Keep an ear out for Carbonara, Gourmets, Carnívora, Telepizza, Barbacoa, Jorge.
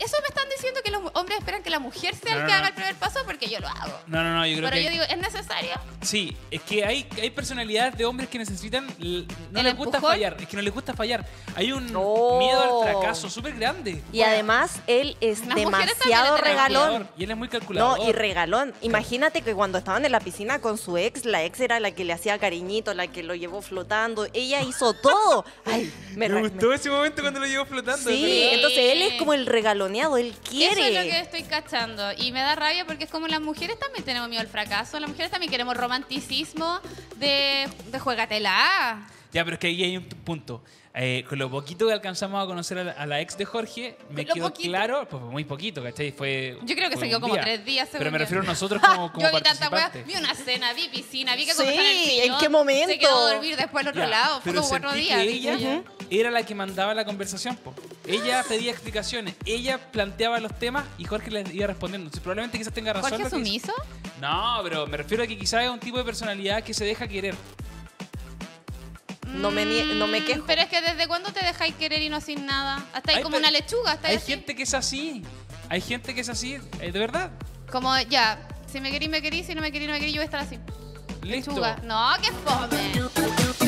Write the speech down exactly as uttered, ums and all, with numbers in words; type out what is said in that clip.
eso me están diciendo, que los hombres esperan que la mujer sea no, el que no, haga no. el primer paso, porque yo lo hago. No, no, no, yo creo Pero que... Pero yo digo, ¿es necesario? Sí, es que hay, hay personalidades de hombres que necesitan... No les gusta fallar, es que no les gusta fallar. Hay un no. miedo al fracaso súper grande. Y bueno, además, él es demasiado regalón. Y él es muy calculador. No, y regalón. Imagínate que cuando estaban en la piscina con su ex, la ex era la que le hacía cariñito, la que lo llevó flotando. Ella hizo todo. Ay, me, me gustó me... ese momento cuando lo llevó flotando. Sí, sí, entonces él es como el regaloneado, él quiere. Eso es lo que estoy cachando. Y me da rabia porque es como las mujeres también tenemos miedo al fracaso. Las mujeres también queremos romanticismo de, de juégatela. Ya, pero es que ahí hay un punto. Eh, con lo poquito que alcanzamos a conocer a la, a la ex de Jorge, me quedó poquito. claro, pues muy poquito, ¿cachai? Fue, yo creo que se quedó como día. tres días. Pero me refiero a nosotros como, como yo vi tanta hueá, vi una cena, vi piscina, vi que sí, el ¿en qué momento? Se quedó a dormir después al otro ya, lado, fue como cuatro días. Ella uh-huh. era la que mandaba la conversación, po. Ella pedía explicaciones, ella planteaba los temas y Jorge les iba respondiendo. Entonces, probablemente quizás tenga razón. ¿Jorge sumiso? No, pero me refiero a que quizás es un tipo de personalidad que se deja querer. No me, no me quejo. Pero es que ¿desde cuándo te dejáis querer y no hacís nada? Hasta ahí como una lechuga. Hasta ahí hay así. gente que es así. Hay gente que es así, de verdad. Como ya, si me querís, me querís, si no me querís, no me querís, yo voy a estar así. Listo. Lechuga. No, qué fome.